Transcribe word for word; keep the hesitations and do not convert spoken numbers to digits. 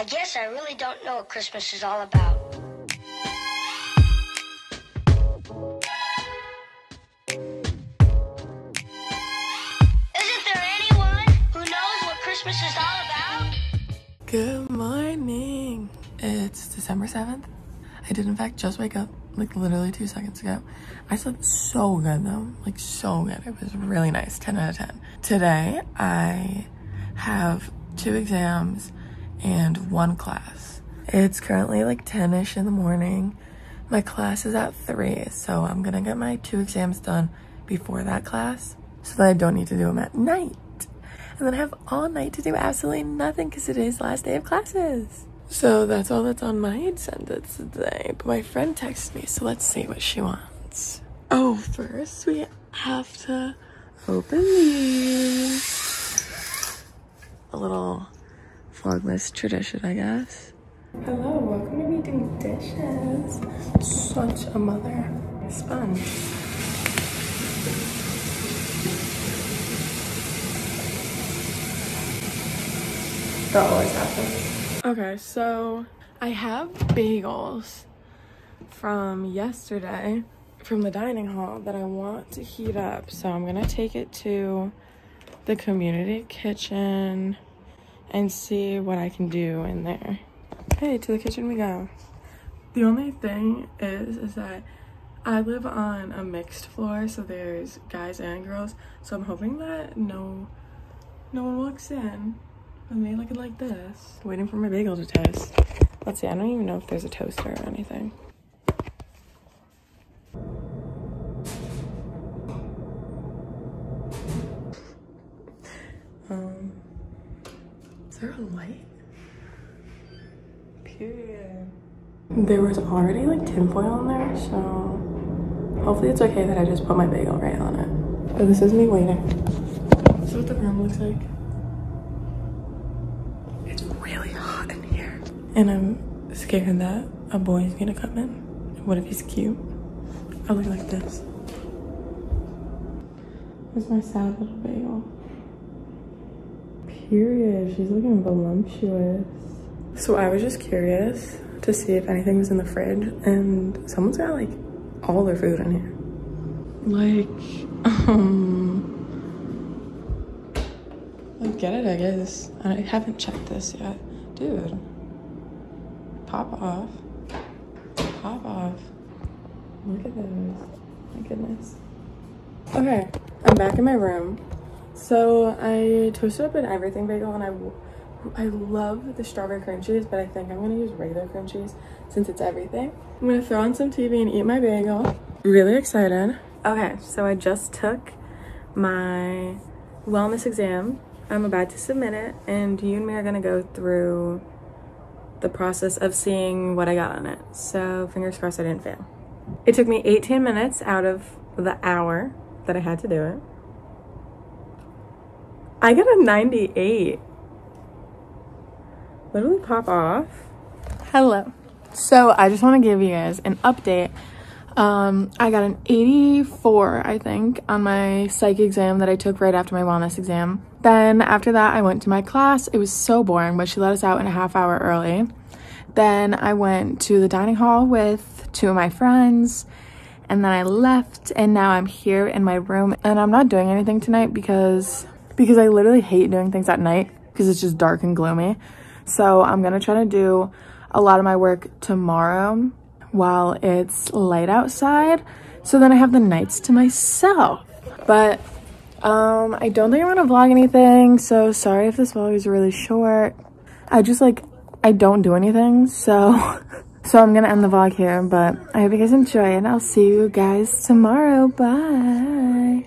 I guess I really don't know what Christmas is all about. Isn't there anyone who knows what Christmas is all about? Good morning. It's December seventh. I did in fact just wake up like literally two seconds ago. I slept so good though, like so good. It was really nice, ten out of ten. Today I have two exams and one class. It's currently like ten-ish in the morning. My class is at three, so I'm gonna get my two exams done before that class so that I don't need to do them at night. And then I have all night to do absolutely nothing because it is last day of classes. So that's all that's on my agenda today. But my friend texted me, so let's see what she wants. Oh, first we have to open these. A little vlogmas tradition, I guess. Hello, welcome to me doing dishes. Such a mother. Sponge. That always happens. Okay, so I have bagels from yesterday from the dining hall that I want to heat up. So I'm gonna take it to the community kitchen and see what I can do in there. Okay, to the kitchen we go. The only thing is, is that I live on a mixed floor, so there's guys and girls. So I'm hoping that no, no one walks in. I made looking like this. Waiting for my bagel to toast. Let's see, I don't even know if there's a toaster or anything. Um, is there a light? Period. There was already like tinfoil in there, so hopefully it's okay that I just put my bagel right on it. Oh, this is me waiting. This is what the room looks like. And I'm scared that a boy is gonna come in. What if he's cute? I look like this. Where's my sad little bagel? Period, she's looking voluptuous. So I was just curious to see if anything was in the fridge, and someone's got like all their food in here. Like, um, like get it, I guess. I haven't checked this yet, dude. Pop off. Pop off. Look at those. My goodness. Okay, I'm back in my room. So I toasted up an everything bagel, and I, I love the strawberry cream cheese, but I think I'm gonna use regular cream cheese since it's everything. I'm gonna throw on some T V and eat my bagel. Really excited. Okay, so I just took my wellness exam. I'm about to submit it, and you and me are gonna go through the process of seeing what I got on it. So fingers crossed I didn't fail. It took me eighteen minutes out of the hour that I had to do it. I got a ninety-eight. Literally pop off. Hello. So I just want to give you guys an update. Um, I got an eighty-four, I think, on my psych exam that I took right after my wellness exam. Then after that, I went to my class. It was so boring, but she let us out in a half hour early. Then I went to the dining hall with two of my friends, and then I left, and now I'm here in my room, and I'm not doing anything tonight because, because I literally hate doing things at night because it's just dark and gloomy. So I'm gonna try to do a lot of my work tomorrow while it's light outside, so then I have the nights to myself. But um I don't think I'm gonna vlog anything, so sorry if this vlog is really short. I just like I don't do anything, so so I'm gonna end the vlog here, but I hope you guys enjoy, and I'll see you guys tomorrow. Bye.